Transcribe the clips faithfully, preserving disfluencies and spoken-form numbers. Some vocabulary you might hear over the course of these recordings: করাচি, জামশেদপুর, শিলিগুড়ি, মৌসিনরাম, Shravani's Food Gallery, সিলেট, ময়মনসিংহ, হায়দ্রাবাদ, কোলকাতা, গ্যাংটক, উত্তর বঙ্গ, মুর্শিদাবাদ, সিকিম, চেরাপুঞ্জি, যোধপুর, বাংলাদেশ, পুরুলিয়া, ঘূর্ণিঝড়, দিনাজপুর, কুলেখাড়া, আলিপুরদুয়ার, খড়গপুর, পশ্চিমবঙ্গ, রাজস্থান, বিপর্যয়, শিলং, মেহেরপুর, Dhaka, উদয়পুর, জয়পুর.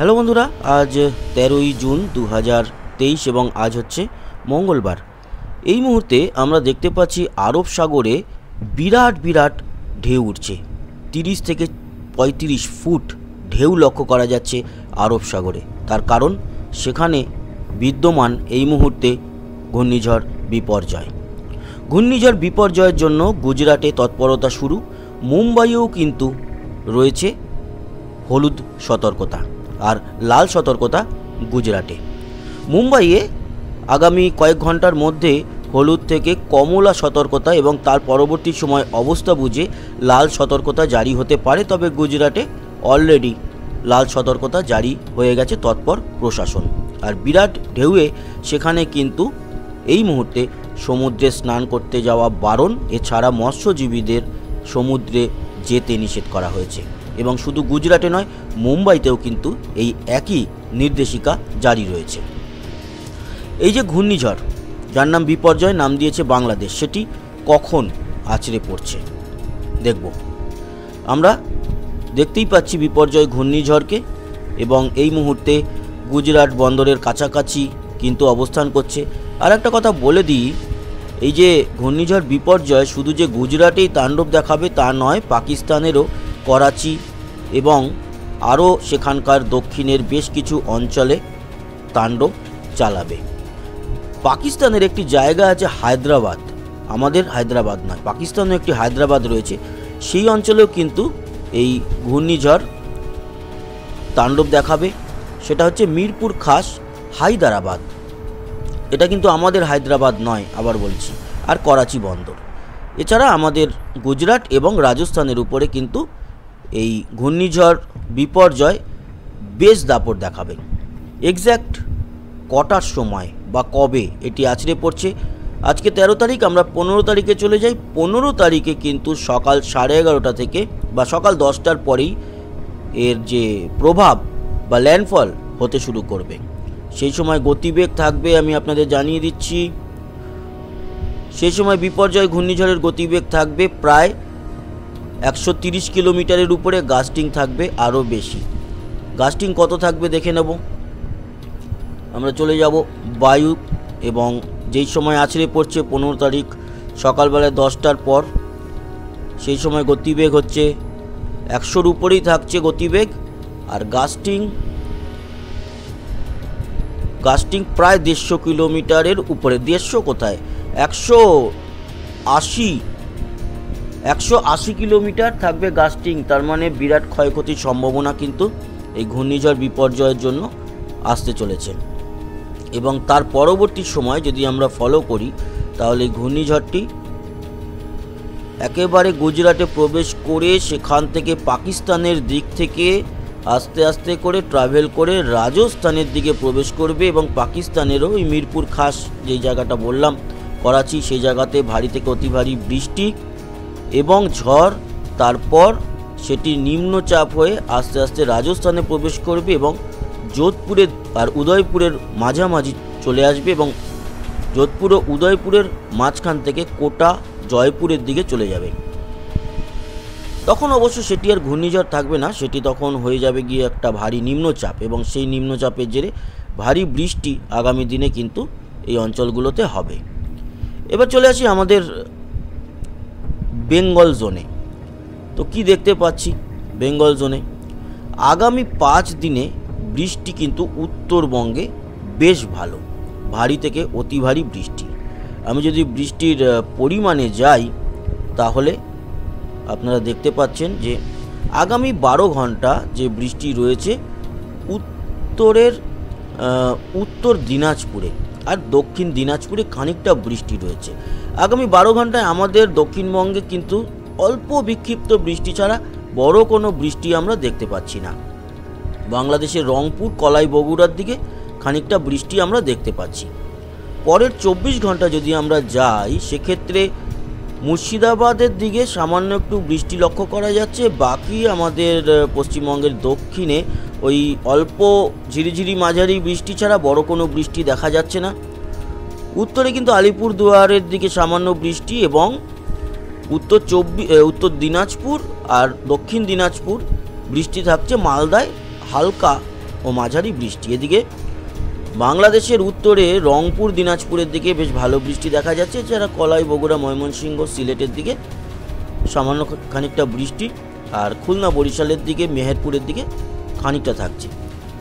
Hello बंधुरा आज तेरोई जून दो हज़ार तेईस और आज हे मंगलवार। यह मुहूर्ते आमरा देखते पाচ্ছি आरब सागरे बिराट बिराट ढेउ उठছে तीस थेके पैंतीस फुट ढेउ लक्ष्य करा जाচ্ছে आरब सागरे। तार कारण सेखाने विद्यमान यह मुहूर्ते घूर्णिझड़ विपर्जय। घूर्णिझड़ विपर्जयेर जन्य गुजराटे तत्परता शुरू, मुम्बाइओ किन्तु रयेছে हलुद सतर्कता और लाल सतर्कता गुजराटे। मुम्बई आगामी कयेक घंटार मध्य हलुद थेके कमला सतर्कता और तार परवर्ती समय अवस्था बुझे लाल सतर्कता जारी होते पारे। तबे गुजराटे अलरेडी लाल सतर्कता जारी हो गेछे तत्पर प्रशासन। और बिराट ढेउए सेखाने किन्तु एई मुहूर्ते समुद्रे स्नान करते जावा बारण, एछाड़ा मत्स्यजीवीदेर समुद्रे जेते निषेध करा हयेछे। एवं शुधु गुजराटे नय मुम्बईतेও किन्तु एई एकई निर्देशिका जारी रयेछे। एई जे घूर्णिझड़ जार नाम विपर्जय नाम दियेछे बांग्लादेश, सेटी कखन आछड़े पड़छे देखबो। आमरा देखतेई पाচ্ছি विपर्जय घूर्णिझड़के एवं एई मुहूर्ते गुजराट बंदरेर काछाकाछि किन्तु अवस्थान करछे। आर एकटा कथा बोले दिई, एई जे घूर्णिझड़ विपर्जय शुधु जे गुजराटेई तांडव देखाबे ता नय, पाकिस्तानेरो कराची एवं आरो सेखानकार दक्षिणेर बेश किछु अंचले तांडव चालाबे। पाकिस्तानेर एकटी जायगा आछे हायद्राबाद, आमादेर हायद्राबाद नय, पाकिस्तानेर एकटी हायद्राबाद रयेछे, सेई अंचलेও किन्तु এই ঘূর্ণিঝড় तांडव देखाबे। সেটা হচ্ছে মিরপুর খাস হায়দ্রাবাদ, এটা কিন্তু আমাদের হায়দ্রাবাদ নয় আবার বলছি। আর করাচি বন্দর। এছাড়া আমাদের গুজরাট এবং রাজস্থানের উপরে কিন্তু এই ঘূর্ণিঝড় বিপর্যয় বেশ দাপট দেখাবে। এক্স্যাক্ট কটার সময় বা কবে এটি আছড়ে পড়ছে? আজকে তেরো তারিখ, আমরা পনেরো তারিখে চলে যাই। পনেরো তারিখে কিন্তু সকাল সাড়ে এগারোটা থেকে বা সকাল দশটার পরেই এর যে প্রভাব বা ল্যান্ডফল হতে শুরু করবে। সেই সময় গতিবেগ থাকবে, আমি আপনাদের জানিয়ে দিচ্ছি, সেই সময় বিপর্যয় ঘূর্ণিঝড়ের গতিবেগ থাকবে প্রায় একশো তিরিশ কিলোমিটারের উপরে, গাস্টিং থাকবে আরও বেশি। গাস্টিং কত থাকবে দেখে নেব। আমরা চলে যাব বায়ু এবং যেই সময় আছড়ে পড়ছে পনেরো তারিখ সকালবেলায় দশটার পর, সেই সময় গতিবেগ হচ্ছে একশোর উপরেই থাকছে গতিবেগ। আর গাস্টিং গাস্টিং প্রায় দেড়শো কিলোমিটারের উপরে, দেড়শো কোথায় একশো আশি একশো আশি কিলোমিটার থাকবে গাস্টিং। তার মানে বিরাট ক্ষয়ক্ষতির সম্ভাবনা কিন্তু এই ঘূর্ণিঝড় বিপর্যয়ের জন্য আসতে চলেছে। এবং তার পরবর্তী সময় যদি আমরা ফলো করি তাহলে ঘূর্ণিঝড়টি একেবারে গুজরাটে প্রবেশ করে সেখান থেকে পাকিস্তানের দিক থেকে আস্তে আস্তে করে ট্রাভেল করে রাজস্থানের দিকে প্রবেশ করবে। এবং পাকিস্তানেরও ওই মিরপুর খাস যে জায়গাটা বললাম করাচি, সেই জায়গাতে ভারী থেকে অতি ভারী বৃষ্টি এবং ঝড়। তারপর সেটি নিম্নচাপ হয়ে আস্তে আস্তে রাজস্থানে প্রবেশ করবে এবং যোধপুরে আর উদয়পুরের মাঝামাঝি চলে আসবে। এবং যোধপুর ও উদয়পুরের মাঝখান থেকে কোটা জয়পুরের দিকে চলে যাবে। তখন অবশ্য সেটি আর ঘূর্ণিঝড় থাকবে না, সেটি তখন হয়ে যাবে গিয়ে একটা ভারী নিম্নচাপ। এবং সেই নিম্নচাপের জেরে ভারী বৃষ্টি আগামী দিনে কিন্তু এই অঞ্চলগুলোতে হবে। এবার চলে আসি আমাদের बेंगल जोने। तो कि देखते पाচ্ছি बेंगल जोने आगामी पाँच दिन बृष्टि किन्तु उत्तरबंगे बेश भालो, भारी थेके अति भारी बृष्टि। आमी जदि बृष्टिर परिमाणे जाई ताहले आपनारा देखते पाচ্ছেন जे आगामी बारो घंटा जे बृष्टि रयेछे उत्तरेर उत्तर दिनाजपुरे আর দক্ষিণ দিনাজপুরে খানিকটা বৃষ্টি রয়েছে। আগামী বারো ঘন্টায় আমাদের দক্ষিণবঙ্গে কিন্তু অল্প বিক্ষিপ্ত বৃষ্টি ছাড়া বড় কোনো বৃষ্টি আমরা দেখতে পাচ্ছি না। বাংলাদেশের রংপুর, কলাই, বগুড়ার দিকে খানিকটা বৃষ্টি আমরা দেখতে পাচ্ছি। পরের চব্বিশ ঘন্টা যদি আমরা যাই সেক্ষেত্রে মুর্শিদাবাদের দিকে সামান্য একটু বৃষ্টি লক্ষ্য করা যাচ্ছে। বাকি আমাদের পশ্চিমবঙ্গের দক্ষিণে ওই অল্প ঝিরিঝিরি মাঝারি বৃষ্টি ছাড়া বড় কোনো বৃষ্টি দেখা যাচ্ছে না। উত্তরে কিন্তু আলিপুরদুয়ারের দিকে সামান্য বৃষ্টি এবং উত্তর চব্বিশ উত্তর দিনাজপুর আর দক্ষিণ দিনাজপুর বৃষ্টি থাকছে। মালদায় হালকা और माঝারি বৃষ্টি। এদিকে বাংলাদেশের উত্তরে রংপুর দিনাজপুরের দিকে বেশ ভালো বৃষ্টি দেখা যাচ্ছে, যারা কলাই বগুড়া ময়মনসিংহ সিলেটের দিকে সামান্য খানিকটা বৃষ্টি আর খুলনা বরিশালের দিকে মেহেরপুরের দিকে খানিকটা থাকছে।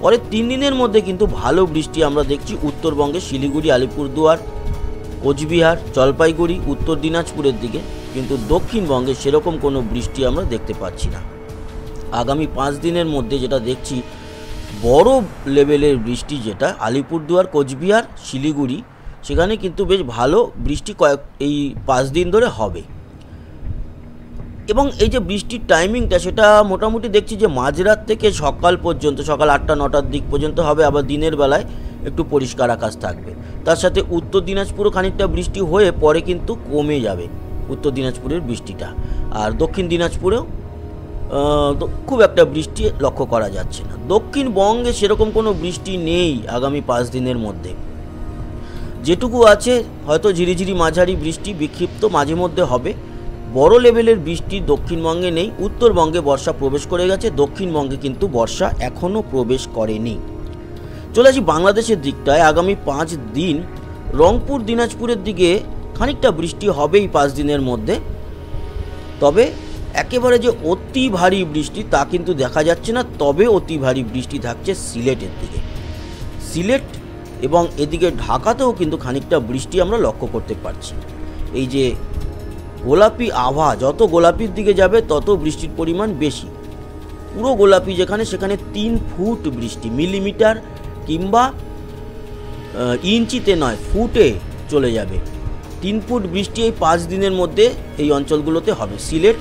পরের তিন দিনের মধ্যে কিন্তু ভালো বৃষ্টি আমরা দেখছি উত্তরবঙ্গে শিলিগুড়ি আলিপুরদুয়ার কোচবিহার জলপাইগুড়ি উত্তর দিনাজপুরের দিকে, কিন্তু দক্ষিণবঙ্গে সেরকম কোনো বৃষ্টি আমরা দেখতে পাচ্ছি না। আগামী পাঁচ দিনের মধ্যে যেটা দেখছি বড় লেভেলের বৃষ্টি যেটা আলিপুরদুয়ার কোচবিহার শিলিগুড়ি সেখানে কিন্তু বেশ ভালো বৃষ্টি কয়েক এই পাঁচ দিন ধরে হবে। এবং এই যে বৃষ্টির টাইমিংটা সেটা মোটামুটি দেখছি যে মাঝরাত থেকে সকাল পর্যন্ত সকাল আটটা নটার দিক পর্যন্ত হবে, আবার দিনের বেলায় একটু পরিষ্কার আকাশ থাকবে। তার সাথে উত্তর দিনাজপুরও খানিকটা বৃষ্টি হয়ে পরে কিন্তু কমে যাবে উত্তর দিনাজপুরের বৃষ্টিটা, আর দক্ষিণ দিনাজপুরেও খুব একটা বৃষ্টি লক্ষ্য করা যাচ্ছে না। দক্ষিণবঙ্গে সেরকম কোনো বৃষ্টি নেই আগামী পাঁচ দিনের মধ্যে, যেটুকু আছে হয়তো ঝিরিঝিরি মাঝারি বৃষ্টি বিক্ষিপ্ত মাঝে মধ্যে হবে। বড় লেভেলের বৃষ্টি দক্ষিণবঙ্গে নেই, উত্তরবঙ্গে বর্ষা প্রবেশ করে গেছে, দক্ষিণবঙ্গে কিন্তু বর্ষা এখনও প্রবেশ করেনি। চলে আসি বাংলাদেশের দিকটায়। আগামী পাঁচ দিন রংপুর দিনাজপুরের দিকে খানিকটা বৃষ্টি হবেই পাঁচ দিনের মধ্যে, তবে একেবারে যে অতি ভারী বৃষ্টি তা কিন্তু দেখা যাচ্ছে না। তবে অতি ভারী বৃষ্টি থাকছে সিলেটের দিকে, সিলেট এবং এদিকে ঢাকাতেও কিন্তু খানিকটা বৃষ্টি আমরা লক্ষ্য করতে পারছি। এই যে গোলাপি আভা, যত গোলাপির দিকে যাবে তত বৃষ্টির পরিমাণ বেশি, পুরো গোলাপি যেখানে সেখানে তিন ফুট বৃষ্টি, মিলিমিটার কিংবা ইঞ্চিতে নয় ফুটে চলে যাবে। তিন ফুট বৃষ্টি এই পাঁচ দিনের মধ্যে এই অঞ্চলগুলোতে হবে। সিলেট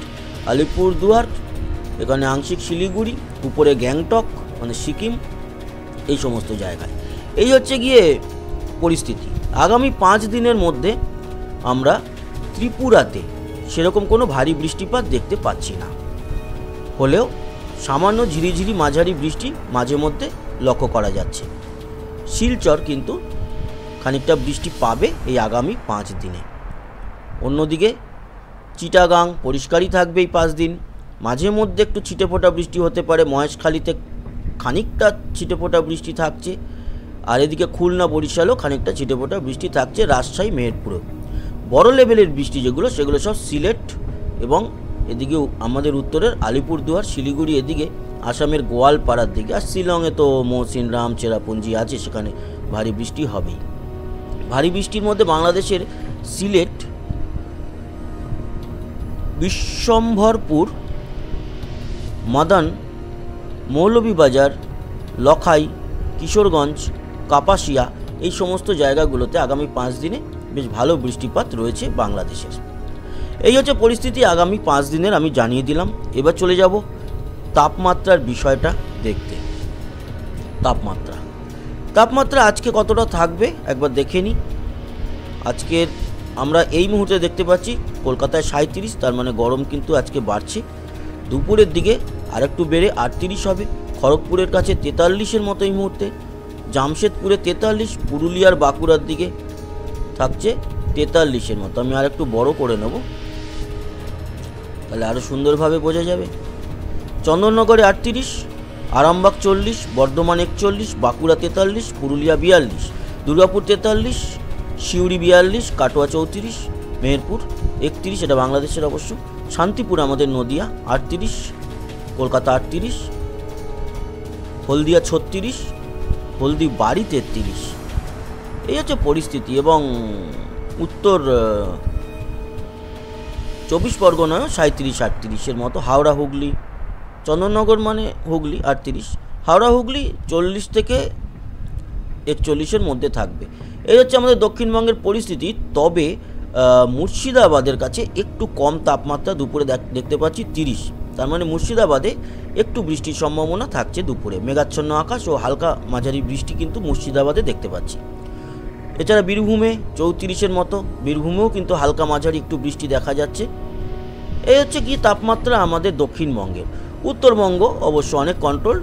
আলিপুরদুয়ার এখানে আংশিক শিলিগুড়ি উপরে গ্যাংটক মানে সিকিম এই সমস্ত জায়গায় এই হচ্ছে গিয়ে পরিস্থিতি। আগামী পাঁচ দিনের মধ্যে আমরা ত্রিপুরাতে সেরকম কোনো ভারী বৃষ্টিপাত দেখতে পাচ্ছি না, হলেও সামান্য ঝিরিঝিরি মাঝারি বৃষ্টি মাঝে মধ্যে লক্ষ্য করা যাচ্ছে। শিলচর কিন্তু খানিকটা বৃষ্টি পাবে এই আগামী পাঁচ দিনে। অন্যদিকে চিটাগাং পরিষ্কারই থাকবে এই পাঁচ দিন, মাঝে মধ্যে একটু ছিটেফোঁটা বৃষ্টি হতে পারে, মহেশখালীতে খানিকটা ছিটেফোঁটা বৃষ্টি থাকছে, আর এদিকে খুলনা বরিশালও খানিকটা ছিটেফোঁটা বৃষ্টি থাকছে, রাজশাহী মেহেরপুরেও। বড় লেভেলের বৃষ্টি যেগুলো সেগুলো সব সিলেট এবং এদিকে আমাদের উত্তরের আলিপুরদুয়ার শিলিগুড়ি এদিকে আসামের গোয়ালপাড়ার দিকে, আর শিলংয়ে তো মৌসিনরাম চেরাপুঞ্জি আছে সেখানে ভারী বৃষ্টি হবেই। ভারী বৃষ্টির মধ্যে বাংলাদেশের সিলেট বিশ্বম্ভরপুর মাদান মৌলভীবাজার লখাই কিশোরগঞ্জ কাপাসিয়া এই সমস্ত জায়গাগুলোতে আগামী পাঁচ দিনে বেশ ভালো বৃষ্টিপাত রয়েছে বাংলাদেশের। এই হচ্ছে পরিস্থিতি আগামী পাঁচ দিনের, আমি জানিয়ে দিলাম। এবার চলে যাব তাপমাত্রার বিষয়টা দেখতে। তাপমাত্রা তাপমাত্রা আজকে কতটা থাকবে একবার দেখে নিই। আজকের আমরা এই মুহূর্তে দেখতে পাচ্ছি কলকাতায় সাঁইত্রিশ, তার মানে গরম কিন্তু আজকে বাড়ছে, দুপুরের দিকে আরেকটু বেড়ে আটত্রিশ হবে, খড়গপুরের কাছে তেতাল্লিশের মতো এই মুহূর্তে, জামশেদপুরে তেতাল্লিশ, পুরুলিয়ার বাঁকুড়ার দিকে থাকছে তেতাল্লিশের মতো। আমি আর একটু বড় করে নেব তাহলে আরও সুন্দরভাবে বোঝা যাবে। চন্দননগরে আটত্রিশ, আরামবাগ চল্লিশ, বর্ধমান একচল্লিশ, বাঁকুড়া তেতাল্লিশ, পুরুলিয়া বিয়াল্লিশ, দুর্গাপুর তেতাল্লিশ, সিউড়ি বিয়াল্লিশ, কাটোয়া চৌত্রিশ, মেহেরপুর একত্রিশ এটা বাংলাদেশের অবশ্য, শান্তিপুর আমাদের নদিয়া আটত্রিশ, কলকাতা আটত্রিশ, হলদিয়া ছত্রিশ, হলদিবাড়ি তেত্রিশ। এই হচ্ছে পরিস্থিতি। এবং উত্তর চব্বিশ পরগনায় সাঁত্রিশ আটত্রিশের মতো, হাওড়া হুগলি চন্দননগর মানে হুগলি আটত্রিশ, হাওড়া হুগলি চল্লিশ থেকে একচল্লিশের মধ্যে থাকবে। এই হচ্ছে আমাদের দক্ষিণবঙ্গের পরিস্থিতি। তবে মুর্শিদাবাদের কাছে একটু কম তাপমাত্রা দুপুরে দেখতে পাচ্ছি তিরিশ, তার মানে মুর্শিদাবাদে একটু বৃষ্টির সম্ভাবনা থাকছে দুপুরে, মেঘাচ্ছন্ন আকাশ ও হালকা মাঝারি বৃষ্টি কিন্তু মুর্শিদাবাদে দেখতে পাচ্ছি। এছাড়া বীরভূমে চৌত্রিশের মতো, বীরভূমেও কিন্তু হালকা মাঝারি একটু বৃষ্টি দেখা যাচ্ছে। এই হচ্ছে কি তাপমাত্রা আমাদের দক্ষিণবঙ্গের। উত্তরবঙ্গ অবশ্য অনেক কন্ট্রোল,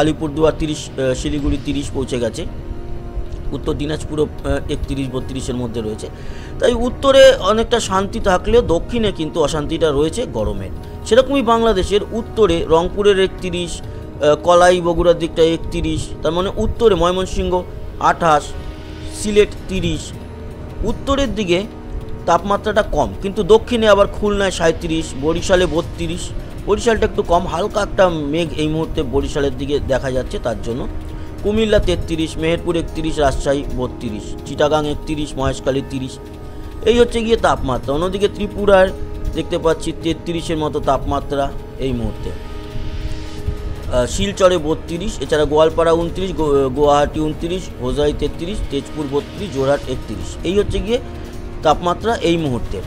আলিপুরদুয়ার তিরিশ, শিলিগুড়ি তিরিশ পৌঁছে গেছে, উত্তর দিনাজপুরও একত্রিশ বত্রিশের মধ্যে রয়েছে। তাই উত্তরে অনেকটা শান্তি থাকলেও দক্ষিণে কিন্তু অশান্তিটা রয়েছে গরমের। সেরকমই বাংলাদেশের উত্তরে রংপুরের একত্রিশ, कलाई बगुड़ार दिकटा एकत्रिश तार माने उत्तरे मयमनसिंह अठाश सिलेट त्रिश उत्तर दिके तापमात्रा कम किन्तु दक्षिणे आबार खुलनाय सैंतीस बरिशाले बत्रीस बरिशालटा एकटु कम हालका एकटा मेघ एई मुहूर्ते बरिशालेर दिके देखा जाच्छे तार जोन्नो कुमिल्ला तेत्रिश मेहेरपुर एकत्रिश राजशाही बत्रिश चिटागांग एकत्रिश महेशखाली त्रिश यही हे गए तापमात्रा। अन्यदिके त्रिपुरार देखते पाच्छी तेत्रिशेर मतो तापमात्रा एई मुहूर्ते शिलचरे बत्रिश एछाड़ा गोयालपाड़ा उनत्रिश गुवाहाटी उनत्रिश होजाई तेत्रिश तेजपुर बत्रिश जोरहाट एकत्रिश यही हे गए तापमात्रा एई मुहूर्ते।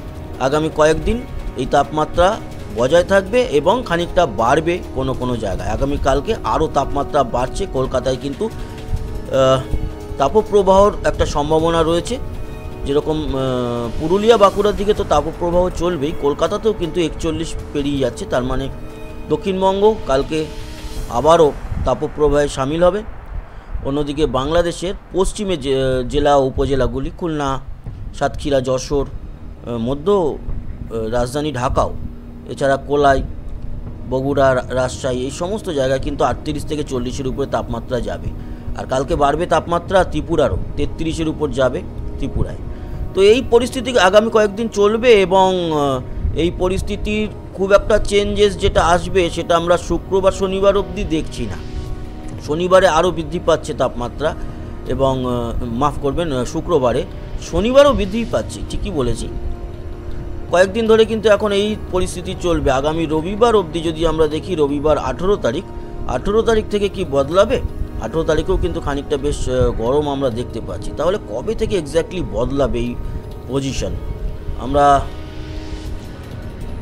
आगामी कयेक दिन एई तापमात्रा बजाय थाकबे एबं खानिकटा बाड़बे कोनो कोनो जायगाय। आगामी कालके आरो तापमात्रा बाड़छे कलकाताय किन्तु तापप्रवाहर एकटा सम्भावना रयेछे जेरकम पुरुलिया बाँकुड़ार दिके तो तापप्रवाह चलबेई कलकातातेओ किन्तु एकचल्लिश पेरिये जाच्छे तार माने दक्षिणबंग कालके आबारो तापप्रवाहे सामिल हबे। अन्यदिके बांग्लादेशेर पश्चिमे जेला उपजेलागुली खुलना सातक्षीरा যশোর मध्य राजधानी ढाकाओ एछाड़ा कोलाई बगुड़ा राजशाही समस्त जगह किन्तु अड़तीस थेके चालीस एर उपरे तापमात्रा जाबे आर कालके बाड़बे तापमात्रा त्रिपुरारो तेत्रिश एर उपर जाबे त्रिपुराय। तो एई परिस्थिति आगामी कयेकदिन चलबे एबं एई परिस्थितिर खूब एकटा चेंजेस जेटा आसबे सेटा आमरा शुक्रवार शनिवार अब्दि देखछि ना। शनिवारे आरो बृद्धि पाच्छे तापमात्रा एबं माफ करबेन शुक्रवारे शनिवारों बृद्धि पाच्छे ठीकई बोलेछि कयेकदिन धरे किन्तु एखन एई परिस्थिति चलबे। आगामी रविवार अब्दि यदि आमरा देखी रविवार अठारो तारीख अठारो तारीख थेके कि बदलाबे अठारो तारीखेओ किन्तु खानिकटा बेश गरम आमरा देखते पाच्छी। ताहले कबे थेके एक्ज्याक्टलि बदलाबे एई पजिशन आमरा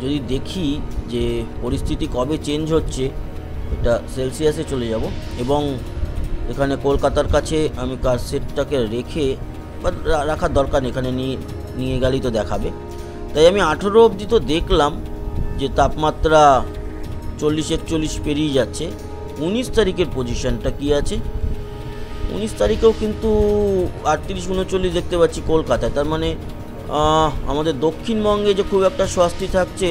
यदि देखी जे परिस्थिति कबे चेंज होच्छे एटा सेलसियासे चले जाब एबं एखाने कलकातार काछे आमि कारसेटटाके रेखे রাখার দরকার এখানে নিয়ে নিয়ে গেলেই তো দেখাবে। তাই আমি আঠারো অবধি তো দেখলাম যে তাপমাত্রা চল্লিশ একচল্লিশ পেরিয়ে যাচ্ছে। উনিশ তারিখের পজিশনটা কি আছে? উনিশ তারিখেও কিন্তু আটত্রিশ উনচল্লিশ দেখতে পাচ্ছি কলকাতায়। তার মানে আমাদের দক্ষিণবঙ্গে যে খুব একটা স্বস্তি থাকছে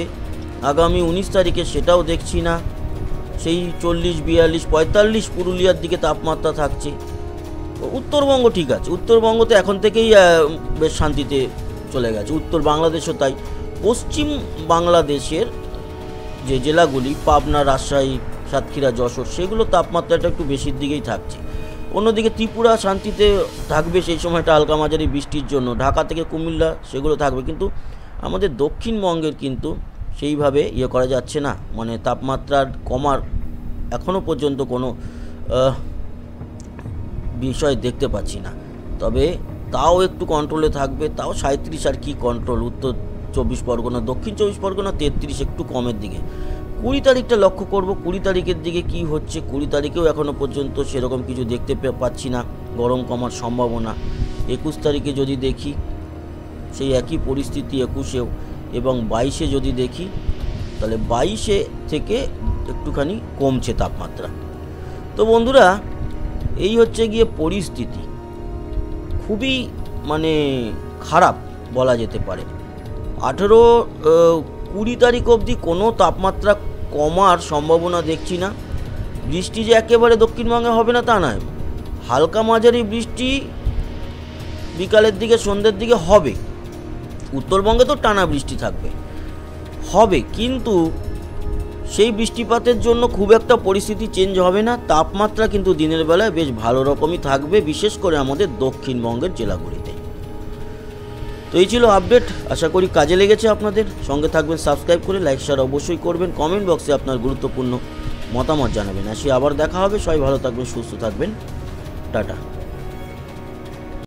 আগামী উনিশ তারিখে সেটাও দেখছি না। সেই চল্লিশ বিয়াল্লিশ পঁয়তাল্লিশ পুরুলিয়ার দিকে তাপমাত্রা থাকছে। উত্তরবঙ্গ ঠিক আছে, উত্তরবঙ্গ তো এখন থেকেই বেশ শান্তিতে চলে গেছে। উত্তর বাংলাদেশও তাই। পশ্চিম বাংলাদেশের যে জেলাগুলি পাবনা রাজশাহী সাতক্ষীরা যশোর সেগুলো তাপমাত্রাটা একটু বেশির দিকেই থাকছে। অন্যদিকে ত্রিপুরা শান্তিতে থাকবে সেই সময়টা হালকা মাঝারি বৃষ্টির জন্য। ঢাকা থেকে কুমিল্লা সেগুলো থাকবে। কিন্তু আমাদের দক্ষিণবঙ্গের কিন্তু সেইভাবে ইয়ে করা যাচ্ছে না, মানে তাপমাত্রার কমার এখনও পর্যন্ত কোনো বিষয় দেখতে পাচ্ছি না। তবে তাও একটু কন্ট্রোলে থাকবে, তাও সাঁত্রিশ আর কি কন্ট্রোল। উত্তর চব্বিশ পরগনা দক্ষিণ চব্বিশ পরগনা তেত্রিশ একটু কমের দিকে। কুড়ি তারিখটা লক্ষ্য করব, কুড়ি তারিখের দিকে কি হচ্ছে? কুড়ি তারিখেও এখনও পর্যন্ত সেরকম কিছু দেখতে পাচ্ছি না, গরম কমার সম্ভাবনা। একুশ তারিখে যদি দেখি সেই একই পরিস্থিতি একুশেও, এবং বাইশে যদি দেখি তাহলে বাইশে থেকে একটুখানি কমছে তাপমাত্রা। তো বন্ধুরা এই হচ্ছে গিয়ে পরিস্থিতি, খুবই মানে খারাপ বলা যেতে পারে। আঠেরো কুড়ি তারিখ অবধি কোনো তাপমাত্রা কমার সম্ভাবনা দেখছি না। বৃষ্টি যে একেবারে দক্ষিণবঙ্গে হবে না তা নয়, হালকা মাঝারি বৃষ্টি বিকালের দিকে সন্ধ্যের দিকে হবে। উত্তরবঙ্গে তো টানা বৃষ্টি থাকবে হবে, কিন্তু সেই বৃষ্টিপাতের জন্য খুব একটা পরিস্থিতি চেঞ্জ হবে না। তাপমাত্রা কিন্তু দিনের বেলায় বেশ ভালো রকমই থাকবে, বিশেষ করে আমাদের দক্ষিণবঙ্গের জেলাগুলিতে। তো এই ছিল আপডেট, আশা করি কাজে লেগেছে আপনাদের। সঙ্গে থাকবেন, সাবস্ক্রাইব করে লাইক শেয়ার অবশ্যই করবেন, কমেন্ট বক্সে আপনার গুরুত্বপূর্ণ মতামত জানাবেন। আসি আবার দেখা হবে, সবাই ভালো থাকবেন সুস্থ থাকবেন, টাটা।